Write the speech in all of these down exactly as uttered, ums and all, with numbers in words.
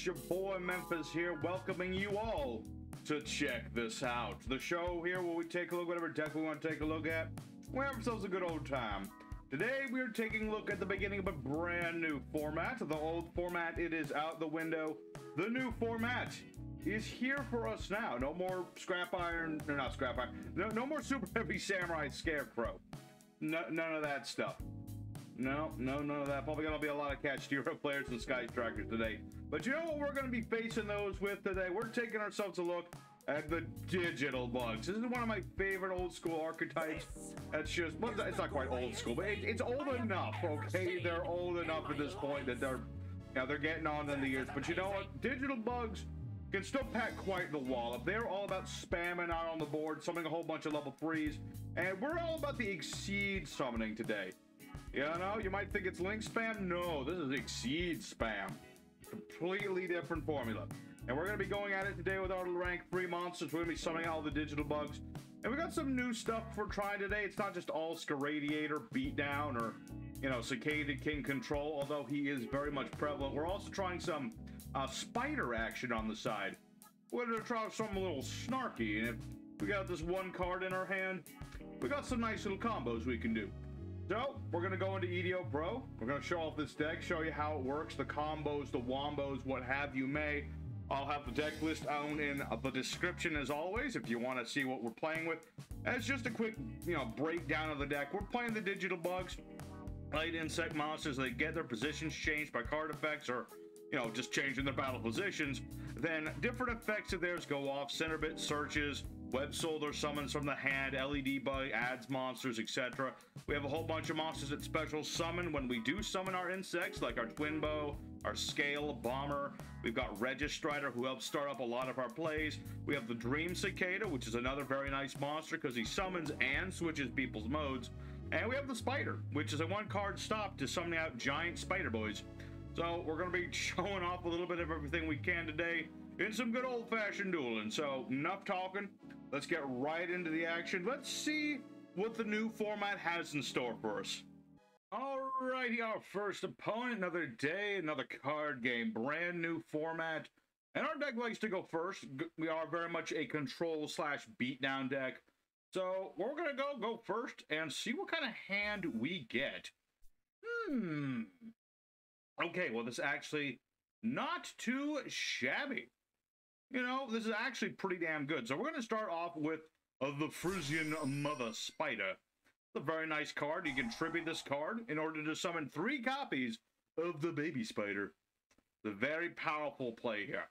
It's your boy Memphis here, welcoming you all to Check This Out, the show here where we take a look at whatever deck we want to take a look at. We have ourselves a good old time. Today we are taking a look at the beginning of a brand new format. The old format, it is out the window. The new format is here for us now. No more scrap iron, no, not scrap iron. No, no more super heavy samurai scarecrow. No, none of that stuff. No, no, none of that. Probably gonna be a lot of catch hero players and Skystrikers today. But you know what we're gonna be facing those with today? We're taking ourselves a look at the Digital Bugs. This is one of my favorite old school archetypes. That's just, well, it's not quite old school, but it, it's old enough, okay? They're old enough at this point that they're, now they're getting on in the years. But you know what? Digital Bugs can still pack quite the wallop. They're all about spamming out on the board, summoning a whole bunch of level threes. And we're all about the Exceed summoning today. You know, you might think it's Link spam. No, this is Exceed spam. Completely different formula. And we're going to be going at it today with our rank three monsters. We're going to be summoning all the Digital Bugs. And we got some new stuff we're trying today. It's not just all Scaradiator, Beatdown, or, you know, Cicada King control, although he is very much prevalent. We're also trying some uh, spider action on the side. We're going to try something a little snarky. And if we got this one card in our hand, we got some nice little combos we can do. So, we're gonna go into E D O Pro. We're gonna show off this deck, show you how it works, the combos, the wombos, what have you may. I'll have the deck list down in the description as always, if you wanna see what we're playing with. As just a quick, you know, breakdown of the deck, we're playing the Digital Bugs, light insect monsters. They get their positions changed by card effects or, you know, just changing their battle positions. Then different effects of theirs go off, Centibit searches, Web Soldier summons from the hand, L E D Bug adds monsters, et cetera. We have a whole bunch of monsters that special summon when we do summon our insects, like our Twinbow, our Scale Bomber. We've got Registrider, who helps start up a lot of our plays. We have the Dream Cicada, which is another very nice monster because he summons and switches people's modes. And we have the Spider, which is a one-card stop to summoning out giant spider boys. So we're going to be showing off a little bit of everything we can today in some good old-fashioned dueling. So enough talking. Let's get right into the action. Let's see what the new format has in store for us. Alrighty, our first opponent, another day, another card game, brand new format. And our deck likes to go first. We are very much a control slash beatdown deck. So we're gonna go go first and see what kind of hand we get. Hmm. Okay, well, this is actually not too shabby. You know, this is actually pretty damn good. So we're going to start off with uh, the Fissioning Mother Spider. It's a very nice card. You can tribute this card in order to summon three copies of the Baby Spider. The very powerful play here.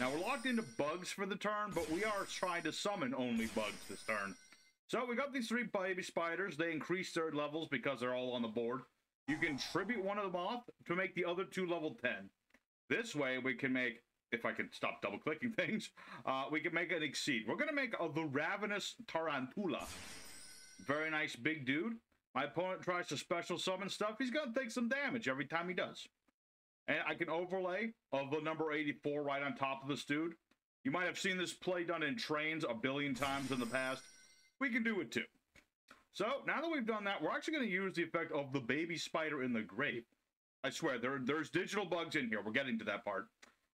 Now, we're locked into bugs for the turn, but we are trying to summon only bugs this turn. So we got these three Baby Spiders. They increase third levels because they're all on the board. You can tribute one of them off to make the other two level ten. This way, we can make... if I could stop double-clicking things, uh, we can make an Exceed. We're going to make uh, the Ravenous Tarantula. Very nice big dude. My opponent tries to special summon stuff. He's going to take some damage every time he does. And I can overlay of the number eighty-four right on top of this dude. You might have seen this play done in trains a billion times in the past. We can do it too. So now that we've done that, we're actually going to use the effect of the Baby Spider in the grave. I swear, there, there's Digital Bugs in here. We're getting to that part.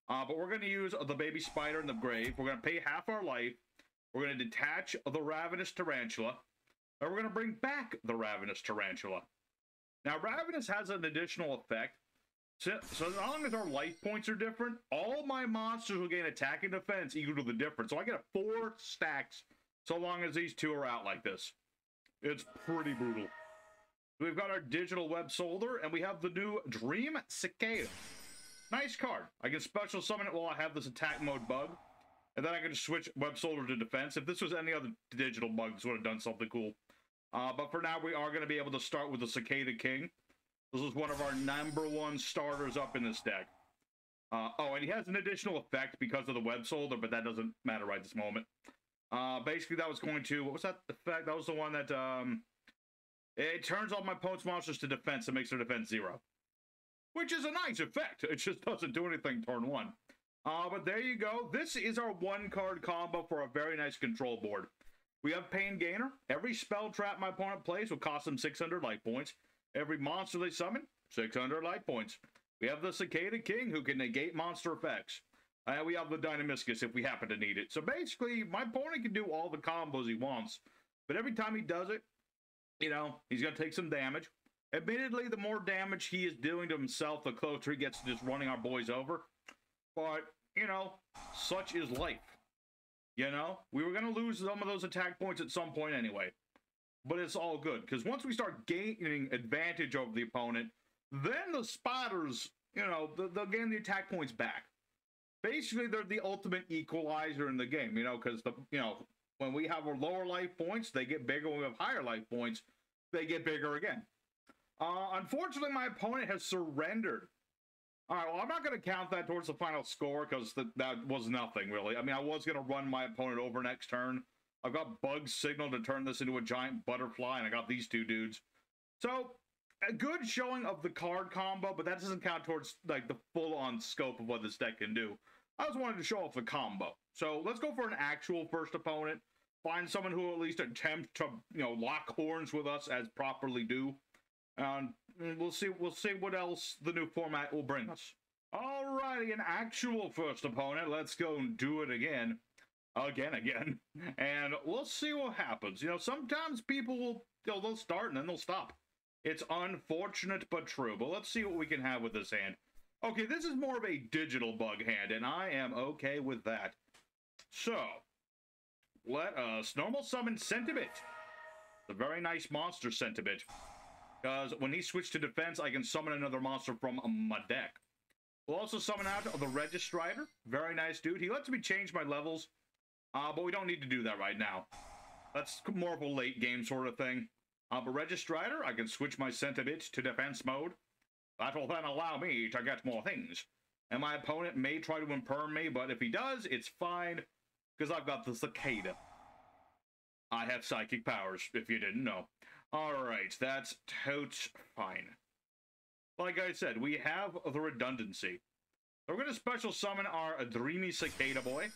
Uh, but we're going to use the Baby Spider in the grave. We're going to pay half our life. We're going to detach the Ravenous Tarantula. And we're going to bring back the Ravenous Tarantula. Now, Ravenous has an additional effect. So, so as long as our life points are different, all my monsters will gain attack and defense equal to the difference. So I get a four stacks so long as these two are out like this. It's pretty brutal. We've got our Digital Web Soldier, and we have the new Dream Cicada. Nice card. I can special summon it while I have this attack mode bug. And then I can just switch Web Soldier to defense. If this was any other Digital Bug, this would have done something cool. Uh, but for now, we are going to be able to start with the Cicada King. This is one of our number one starters up in this deck. Uh, oh, and he has an additional effect because of the Web Soldier, but that doesn't matter right this moment. Uh, basically, that was going to... what was that effect? That was the one that... Um, it turns all my opponent's monsters to defense and makes their defense zero. Which is a nice effect. It just doesn't do anything turn one. Uh, but there you go. This is our one-card combo for a very nice control board. We have Pain Gainer. Every spell trap my opponent plays will cost them six hundred life points. Every monster they summon, six hundred life points. We have the Cicada King, who can negate monster effects. Uh, we have the Dinomischus if we happen to need it. So basically, my opponent can do all the combos he wants, but every time he does it, you know, he's going to take some damage. Admittedly, the more damage he is doing to himself, the closer he gets to just running our boys over. But, you know, such is life. You know, we were going to lose some of those attack points at some point anyway. But it's all good, because once we start gaining advantage over the opponent, then the spotters, you know, they'll gain the attack points back. Basically, they're the ultimate equalizer in the game, you know, because, the you know, when we have our lower life points, they get bigger. When we have higher life points, they get bigger again. Uh, unfortunately, my opponent has surrendered. All right, well, I'm not going to count that towards the final score because th that was nothing, really. I mean, I was going to run my opponent over next turn. I've got Bug Signal to turn this into a giant butterfly, and I got these two dudes. So, a good showing of the card combo, but that doesn't count towards, like, the full-on scope of what this deck can do. I just wanted to show off the combo. So, let's go for an actual first opponent. Find someone who will at least attempt to, you know, lock horns with us as properly do. Um, we'll see, we'll see what else the new format will bring us. Alrighty, an actual first opponent. Let's go and do it again. Again, again. And we'll see what happens. You know, sometimes people will, you know, they'll start and then they'll stop. It's unfortunate, but true. But let's see what we can have with this hand. Okay, this is more of a digital bug hand, and I am okay with that. So, let us normal summon Centibit. The very nice monster Centibit. Because when he switched to defense, I can summon another monster from my deck. We'll also summon out the Registrider. Very nice dude. He lets me change my levels. Uh, but we don't need to do that right now. That's more of a late game sort of thing. Uh, but Registrider, I can switch my Centibit to defense mode. That will then allow me to get more things. And my opponent may try to imperm me, but if he does, it's fine. Because I've got the Cicada. I have psychic powers, if you didn't know. Alright, that's totes fine. Like I said, we have the redundancy. So we're going to special summon our Dreamy Cicada boy.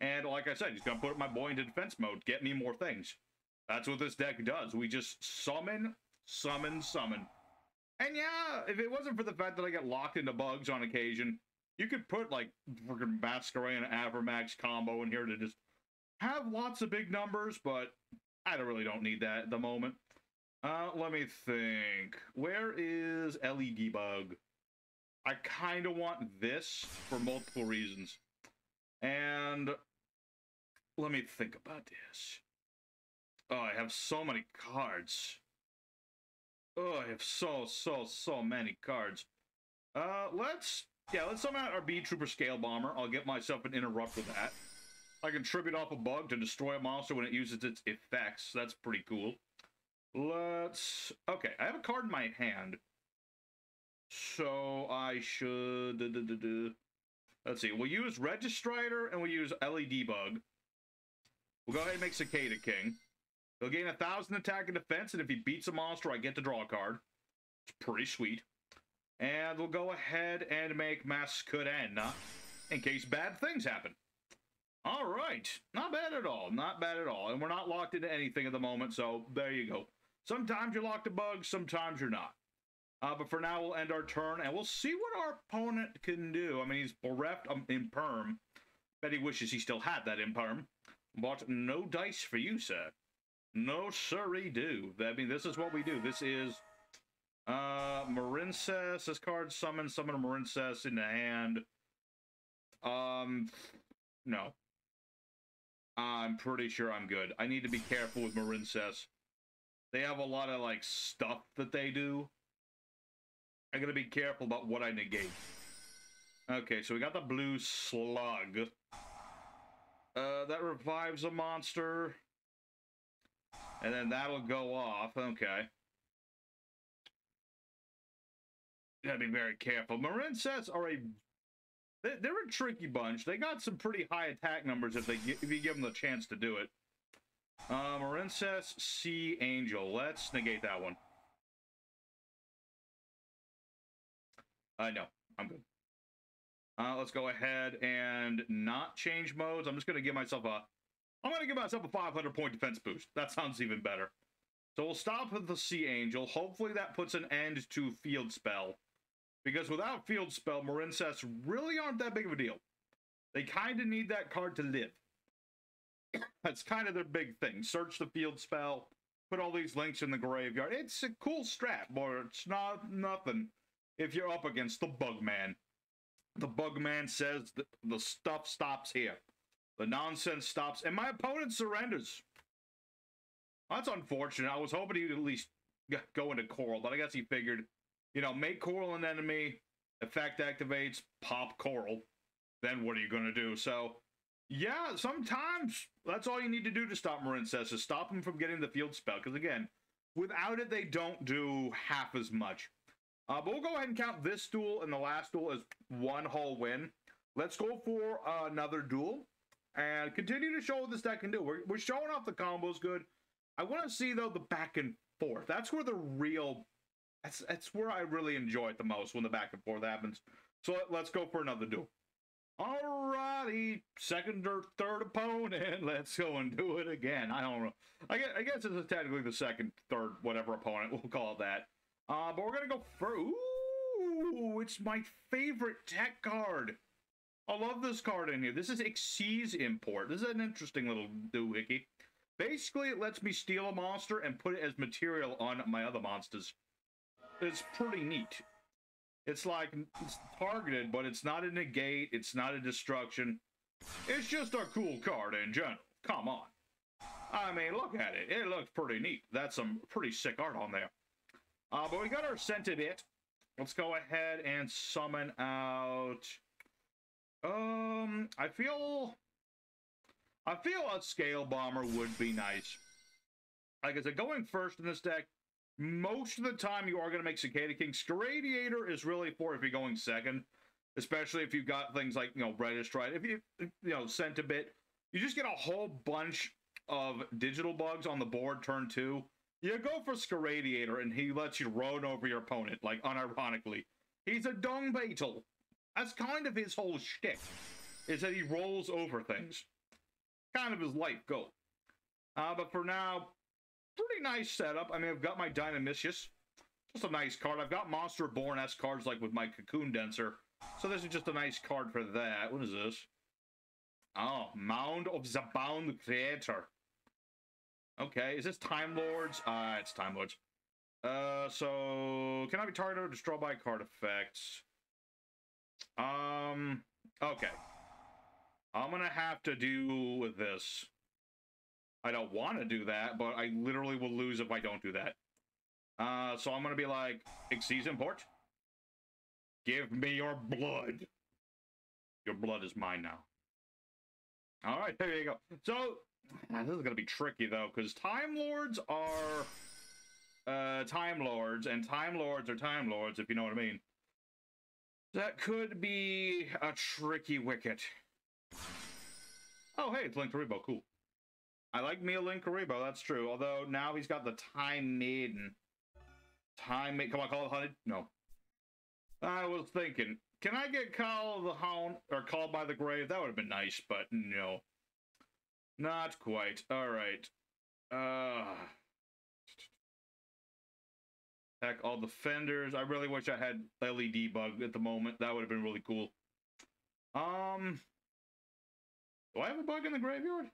And like I said, he's going to put my boy into defense mode. Get me more things. That's what this deck does. We just summon, summon, summon. And yeah, if it wasn't for the fact that I get locked into bugs on occasion, you could put like freaking Masquerena and Avermax combo in here to just have lots of big numbers, but I don't really don't need that at the moment. Uh, let me think. Where is L E D Bug? I kind of want this for multiple reasons. And let me think about this. Oh, I have so many cards. Oh, I have so, so, so many cards. Uh, let's, yeah, let's summon out our B Trooper Scale Bomber. I'll get myself an interrupt with that. I can tribute off a bug to destroy a monster when it uses its effects. That's pretty cool. Let's... Okay, I have a card in my hand. So I should... Da, da, da, da. Let's see. We'll use Registrider and we'll use L E D Bug. We'll go ahead and make Cicada King. He'll gain one thousand attack and defense, and if he beats a monster, I get to draw a card. It's pretty sweet. And we'll go ahead and make Masquerena in case bad things happen. All right, not bad at all, not bad at all. And we're not locked into anything at the moment, so there you go. Sometimes you're locked to bugs, sometimes you're not. Uh, but for now, we'll end our turn, and we'll see what our opponent can do. I mean, he's bereft of imperm. Bet he wishes he still had that imperm. But no dice for you, sir. No siree do. I mean, this is what we do. This is uh, Marincess. This card summons summon Marincess in the hand. Um, no. I'm pretty sure I'm good. I need to be careful with Marincess. They have a lot of, like, stuff that they do. I gotta be careful about what I negate. Okay, so we got the blue slug. Uh, that revives a monster. And then that'll go off. Okay. Gotta be very careful. Marincess are a... They're a tricky bunch. They got some pretty high attack numbers if they if you give them the chance to do it. Uh, Marincess Sea Angel. Let's negate that one. Uh, no, I'm good. Uh, let's go ahead and not change modes. I'm just going to give myself a... I'm going to give myself a five hundred point defense boost. That sounds even better. So we'll stop with the Sea Angel. Hopefully that puts an end to Field Spell. because without Field Spell, Marincess really aren't that big of a deal. They kind of need that card to live. That's kind of their big thing. Search the Field Spell, put all these links in the graveyard. It's a cool strat, but it's not nothing if you're up against the Bugman. The Bugman says the, the stuff stops here. The nonsense stops, and my opponent surrenders. That's unfortunate. I was hoping he'd at least go into Coral, but I guess he figured, you know, make Coral an enemy, effect activates, pop Coral. Then what are you going to do? So, yeah, sometimes that's all you need to do to stop Marincess is stop them from getting the Field Spell. Because, again, without it, they don't do half as much. Uh, but we'll go ahead and count this duel and the last duel as one whole win. Let's go for uh, another duel and continue to show what this deck can do. We're, we're showing off the combos good. I want to see, though, the back and forth. That's where the real... That's, that's where I really enjoy it the most, when the back and forth happens. So let, let's go for another duel. Alrighty, second or third opponent. Let's go and do it again. I don't know. I guess, I guess it's technically the second, third, whatever opponent. We'll call it that. Uh, but we're going to go for... Ooh, it's my favorite tech card. I love this card in here. This is Xyz Import. This is an interesting little doohickey. Basically, it lets me steal a monster and put it as material on my other monsters. It's pretty neat. It's like, it's targeted, but it's not a negate. It's not a destruction. It's just a cool card in general. Come on. I mean, look at it. It looks pretty neat. That's some pretty sick art on there. Uh, but we got our Centibit. Let's go ahead and summon out... Um, I feel... I feel a Scale Bomber would be nice. Like I said, going first in this deck, most of the time you are going to make Cicada King. Scaradiator is really for if you're going second, especially if you've got things like, you know, Registrider. If you, you know, Centibit, you just get a whole bunch of digital bugs on the board turn two. You go for Scaradiator, and he lets you roam over your opponent, like, unironically. He's a dung beetle. That's kind of his whole shtick, is that he rolls over things. Kind of his life goal. Uh, but for now, pretty nice setup. I mean, I've got my Dinomischus. Just a nice card. I've got Monster Born-esque cards like with my Cocoon Denser. So this is just a nice card for that. What is this? Oh, Mound of the Bound Creator. Okay, is this Time Lords? Uh, it's Time Lords. Uh, so, can I be targeted or destroyed by card effects? Um, okay. I'm going to have to do with this. I don't want to do that, but I literally will lose if I don't do that. Uh, so I'm going to be like, Xyz Import. Give me your blood. Your blood is mine now. All right, there you go. So, this is going to be tricky, though, because Time Lords are uh, Time Lords, and Time Lords are Time Lords, if you know what I mean. That could be a tricky wicket. Oh, hey, it's Link to Rebo. Cool. I like me a Link to Rebo. That's true. Although, now he's got the Time Maiden. Time Maiden. Come on, Call of the Hunted? No. I was thinking, can I get Call of the Hound or Called by the Grave? That would have been nice, but no. Not quite. All right. Uh, heck, all the fenders. I really wish I had L E D Bug at the moment. That would have been really cool. Um... Do I have a bug in the graveyard?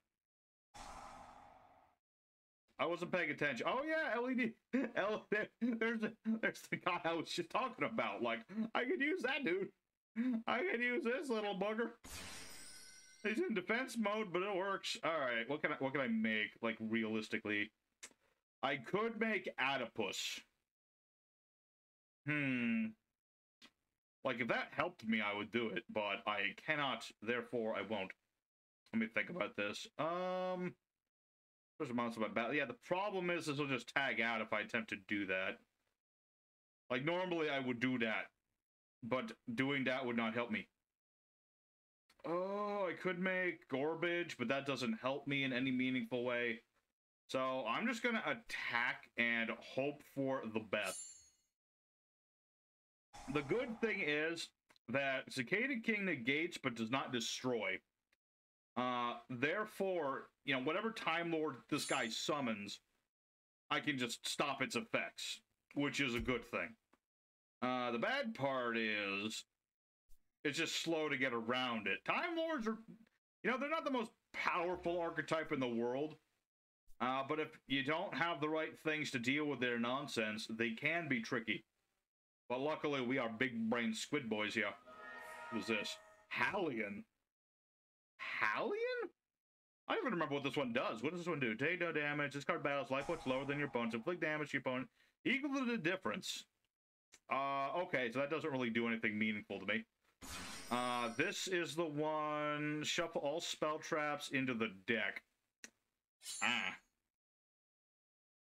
I wasn't paying attention. Oh, yeah, L E D. L there's, a, there's the guy I was just talking about. Like, I could use that dude. I could use this little bugger. He's in defense mode, but it works. All right, what can I, what can I make, like, realistically? I could make Adipus. Hmm. Like, if that helped me, I would do it, but I cannot, therefore I won't. Let me think about this. Um, there's a monster by battle. Yeah, the problem is this will just tag out if I attempt to do that. Like, normally I would do that, but doing that would not help me. Oh, I could make Garbage, but that doesn't help me in any meaningful way. So I'm just going to attack and hope for the best. The good thing is that Cicada King negates but does not destroy. Uh, therefore, you know, whatever Time Lord this guy summons, I can just stop its effects, which is a good thing. Uh, the bad part is it's just slow to get around it. Time Lords are, you know, they're not the most powerful archetype in the world. Uh, but if you don't have the right things to deal with their nonsense, they can be tricky. But luckily, we are big-brained squid boys here. What was this? Hallion. Hallion? I don't even remember what this one does. What does this one do? Take no damage. This card battles life points lower than your opponent's. Inflict damage to your opponent equal to the difference. Uh, okay, so that doesn't really do anything meaningful to me. Uh, this is the one. Shuffle all spell traps into the deck. Ah.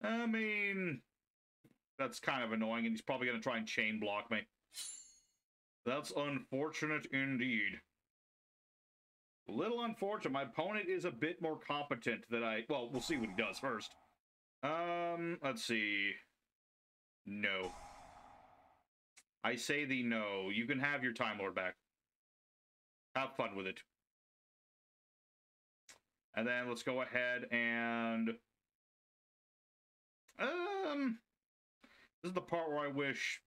I mean, that's kind of annoying, and he's probably going to try and chain block me. That's unfortunate indeed. A little unfortunate. My opponent is a bit more competent than I... Well, we'll see what he does first. Um, let's see. No. I say the no. You can have your Time Lord back. Have fun with it. And then let's go ahead and... Um... This is the part where I wish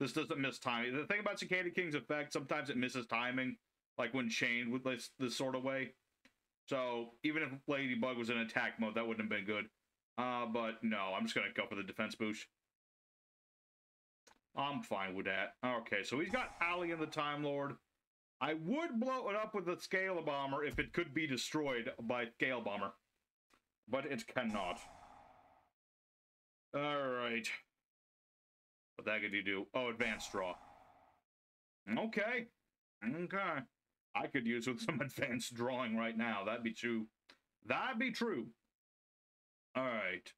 this doesn't miss timing. The thing about Cicada King's effect, sometimes it misses timing, like when chained with this, this sort of way. So even if Lady Bug was in attack mode, that wouldn't have been good. Uh, but no, I'm just going to go for the defense boost. I'm fine with that. Okay, so he's got Allie and the Time Lord. I would blow it up with the Scale Bomber if it could be destroyed by Scale Bomber. But it cannot. Alright. What that could you do? Oh, advanced draw. Okay. Okay. I could use with some advanced drawing right now. That'd be true. That'd be true. All right.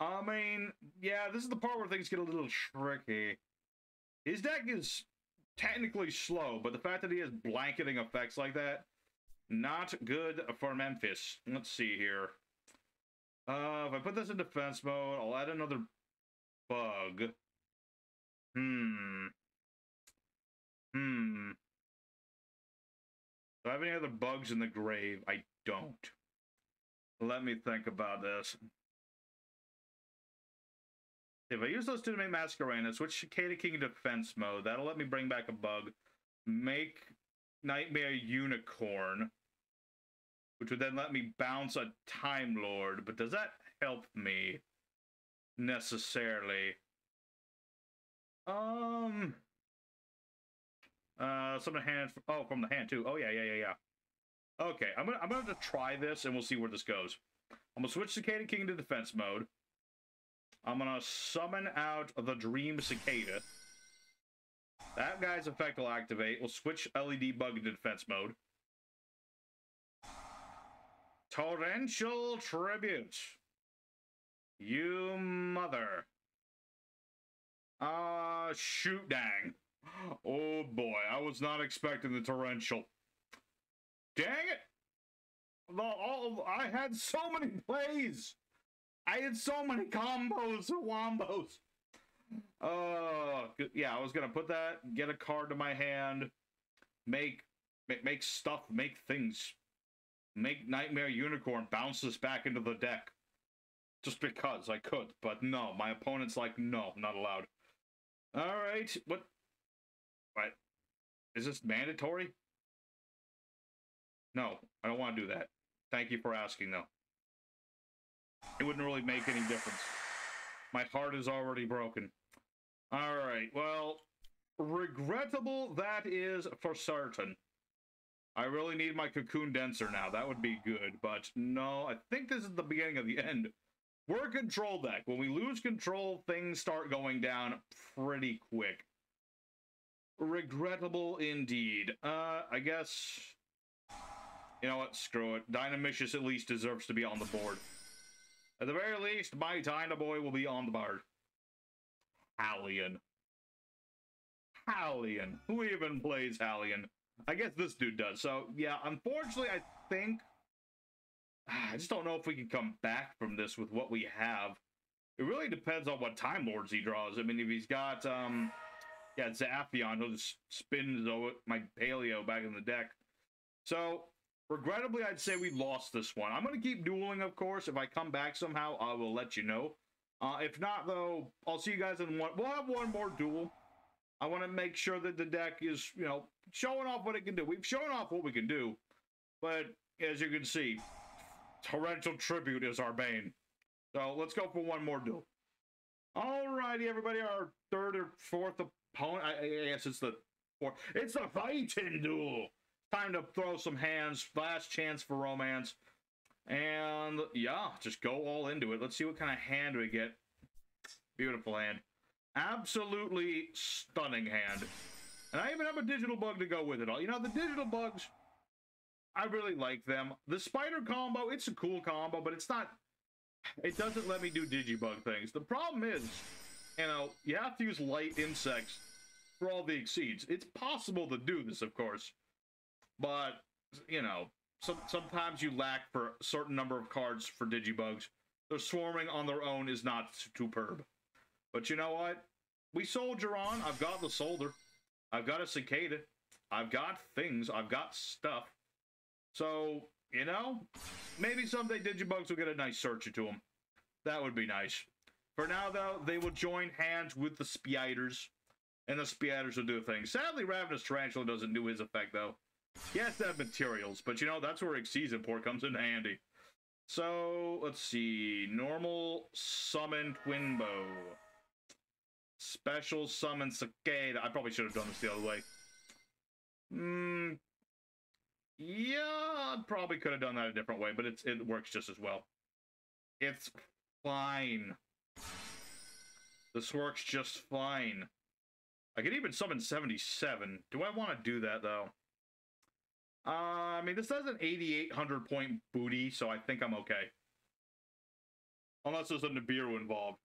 I mean, yeah, this is the part where things get a little tricky. His deck is technically slow, but the fact that he has blanketing effects like that, not good for Memphis. Let's see here. Uh, if I put this in defense mode, I'll add another bug. Hmm. Hmm. Do I have any other bugs in the grave? I don't. Let me think about this. If I use those two to make Masquerena, switch Cicada King to defense mode. That'll let me bring back a bug. Make Knightmare Unicorn, which would then let me bounce a Time Lord. But does that help me necessarily? Um... Uh, some of the hand. Oh, from the hand too. Oh yeah, yeah, yeah, yeah. Okay, I'm gonna I'm gonna have to try this, and we'll see where this goes. I'm gonna switch Cicada King to defense mode. I'm gonna summon out the Dream Cicada. That guy's effect will activate. We'll switch L E D Bug into defense mode. Torrential Tribute. You mother. Ah, uh, shoot, dang. Oh boy, I was not expecting the torrential. Dang it! The, all, I had so many plays! I had so many combos and wombos! Uh, yeah, I was gonna put that, get a card to my hand, make, make, make stuff, make things. Make Knightmare Unicorn bounce this back into the deck. Just because I could, but no, my opponent's like, no, not allowed. Alright, what? But is this mandatory? No, I don't want to do that. Thank you for asking, though. It wouldn't really make any difference. My heart is already broken. All right, well, regrettable that is for certain. I really need my Cocoon Denser now. That would be good, but no, I think this is the beginning of the end. We're a control deck. When we lose control, things start going down pretty quick. Regrettable indeed. Uh, I guess... You know what? Screw it. Dinomischus at least deserves to be on the board. At the very least, my Dynaboy will be on the board. Hallion. Hallion. Who even plays Hallion? I guess this dude does. So, yeah, unfortunately, I think... I just don't know if we can come back from this with what we have. It really depends on what Time Lords he draws. I mean, if he's got, um... yeah, Zaphion, he'll just spin my Paleo back in the deck. So, regrettably, I'd say we lost this one. I'm going to keep dueling, of course. If I come back somehow, I will let you know. Uh, if not, though, I'll see you guys in one. We'll have one more duel. I want to make sure that the deck is, you know, showing off what it can do. We've shown off what we can do, but as you can see, Torrential Tribute is our bane. So let's go for one more duel. Alrighty, everybody, our third or fourth opponent. I, I guess it's the fourth. It's the fighting duel. Time to throw some hands. Last chance for romance. And yeah, just go all into it. Let's see what kind of hand we get. Beautiful hand. Absolutely stunning hand. And I even have a digital bug to go with it all. You know, the digital bugs, I really like them. The spider combo, it's a cool combo, but it's not, it doesn't let me do digibug things. The problem is, you know, you have to use light insects for all the exceeds. It's possible to do this, of course, but, you know, some, sometimes you lack for a certain number of cards for digibugs. Their swarming on their own is not superb. But you know what? We soldier on. I've got the soldier. I've got a cicada. I've got things. I've got stuff. So, you know, maybe someday digibugs will get a nice search into them. That would be nice. For now, though, they will join hands with the spiders, and the spiders will do things. Sadly, Ravenous Tarantula doesn't do his effect, though. He has to have materials, but, you know, that's where Xyz Import comes in handy. So, let's see. Normal summon Twinbow. Special summon Cicada. I probably should have done this the other way. Hmm... Yeah, probably could have done that a different way, but it's, it works just as well. It's fine. This works just fine. I could even summon seventy-seven. Do I want to do that, though? Uh, I mean, this has an eighty-eight hundred point booty, so I think I'm okay. Unless there's a Nibiru involved.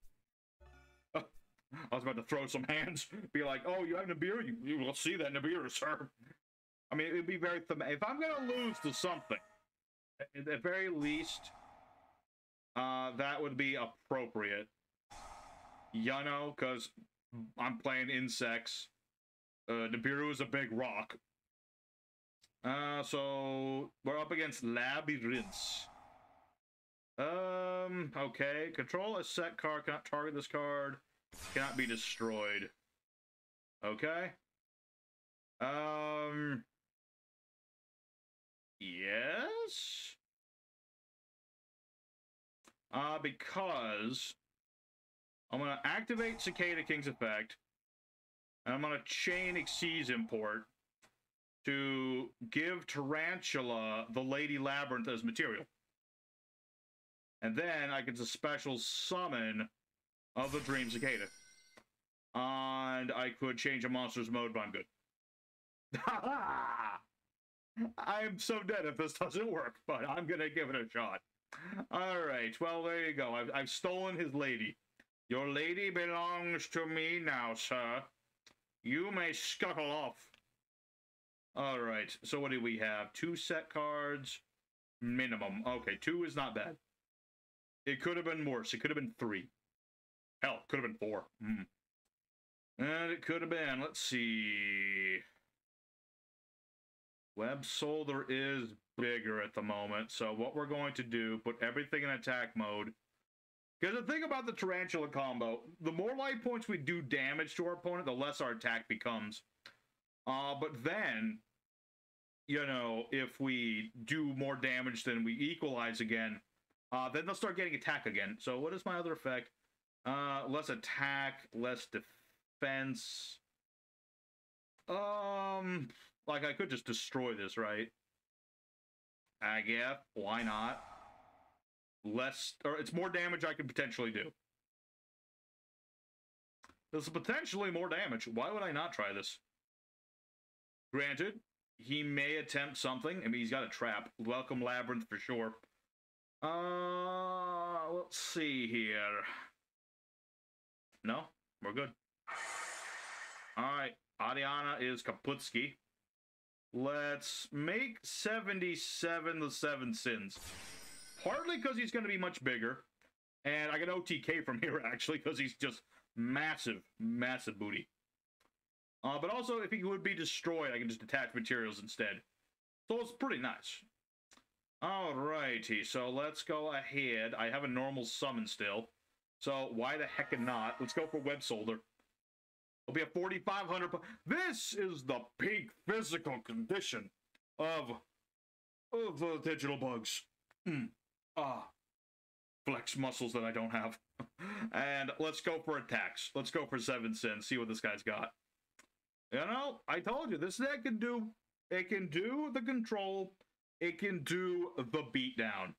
I was about to throw some hands. Be like, oh, you have Nibiru? You, you will see that Nibiru, sir. I mean, it would be very... If I'm going to lose to something, at the very least, uh, that would be appropriate. You know, because I'm playing insects. Uh, Nibiru is a big rock. Uh, so, we're up against Labyrinths. Um, okay. Control a set card. Cannot target this card. Cannot be destroyed. Okay. Um... Yes? Uh, because I'm going to activate Cicada King's effect, and I'm going to chain Xyz Import to give Tarantula the Lady Labyrinth as material. And then I get a special summon of the Dream Cicada. And I could change a monster's mode, but I'm good. I am so dead if this doesn't work, but I'm gonna give it a shot. All right, well, there you go. I've, I've stolen his lady. Your lady belongs to me now, sir. You may scuttle off. All right, so what do we have? Two set cards minimum. Okay, two is not bad. It could have been worse. It could have been three. Hell, could have been four. Mm. And it could have been, let's see... Web Soldier is bigger at the moment, so what we're going to do, put everything in attack mode. Because the thing about the Tarantula combo, the more life points we do damage to our opponent, the less our attack becomes. Uh, but then, you know, if we do more damage than we equalize again, uh, then they'll start getting attack again. So what is my other effect? Uh, less attack, less defense. Um... Like, I could just destroy this, right? I guess. Why not? Less, or it's more damage I could potentially do. This is potentially more damage. Why would I not try this? Granted, he may attempt something. I mean, he's got a trap. Welcome, Labyrinth, for sure. Uh, let's see here. No, we're good. All right. Adiana is Kaputski. Let's make seventy-seven the Seven Sins. Partly because he's going to be much bigger. And I got O T K from here, actually, because he's just massive, massive booty. Uh, but also, if he would be destroyed, I can just detach materials instead. So it's pretty nice. Alrighty, so let's go ahead. I have a normal summon still. So why the heck not? Let's go for Web Soldier. It'll be a forty-five hundred. This is the peak physical condition of of the digital bugs. Mm. Ah, flex muscles that I don't have. And let's go for attacks. Let's go for Seven Sins. See what this guy's got. You know, I told you this deck can do. It can do the control. It can do the beatdown.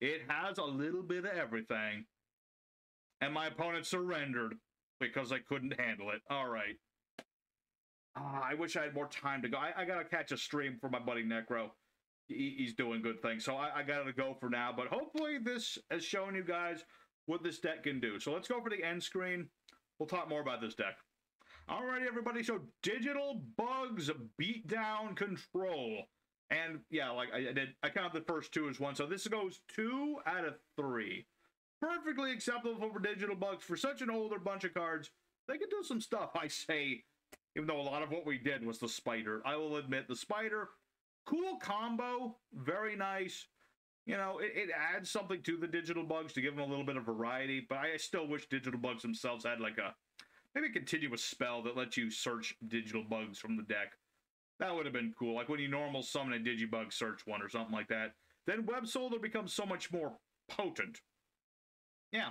It has a little bit of everything. And my opponent surrendered because I couldn't handle it. All right. Uh, I wish I had more time to go. I, I got to catch a stream for my buddy Necro. He, he's doing good things. So I, I got to go for now. But hopefully this has shown you guys what this deck can do. So let's go for the end screen. We'll talk more about this deck. Alrighty, everybody. So Digital Bugs Beatdown Control. And yeah, like I did, I count the first two as one. So this goes two out of three. Perfectly acceptable for Digital Bugs. For such an older bunch of cards, they can do some stuff, I say. Even though a lot of what we did was the spider. I will admit, the spider, cool combo, very nice. You know, it, it adds something to the Digital Bugs to give them a little bit of variety. But I still wish Digital Bugs themselves had like a, maybe a continuous spell that lets you search Digital Bugs from the deck. That would have been cool. Like when you normal summon a Digibug, search one or something like that. Then Web Soldier becomes so much more potent. Yeah,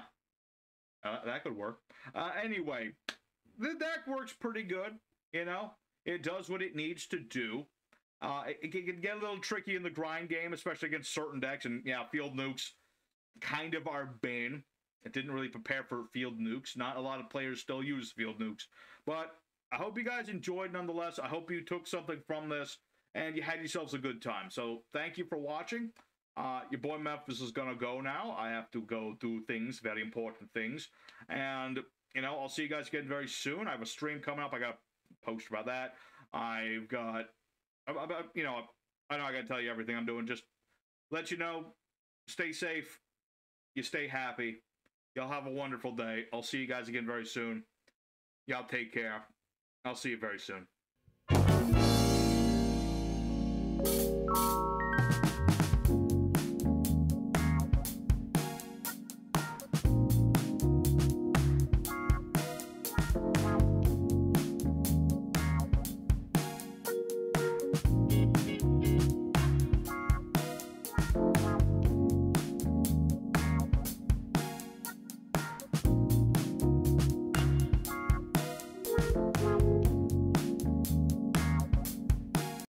uh, that could work. Uh, anyway, the deck works pretty good. You know, it does what it needs to do. Uh, it, it can get a little tricky in the grind game, especially against certain decks. And yeah, field nukes kind of our bane. It didn't really prepare for field nukes. Not a lot of players still use field nukes. But I hope you guys enjoyed nonetheless. I hope you took something from this and you had yourselves a good time. So thank you for watching. Uh, your boy Memphis is going to go now. I have to go do things, very important things. And, you know, I'll see you guys again very soon. I have a stream coming up. I got a post about that. I've got, I, I, you know, I know I got to tell you everything I'm doing. Just let you know, stay safe. You stay happy. Y'all have a wonderful day. I'll see you guys again very soon. Y'all take care. I'll see you very soon.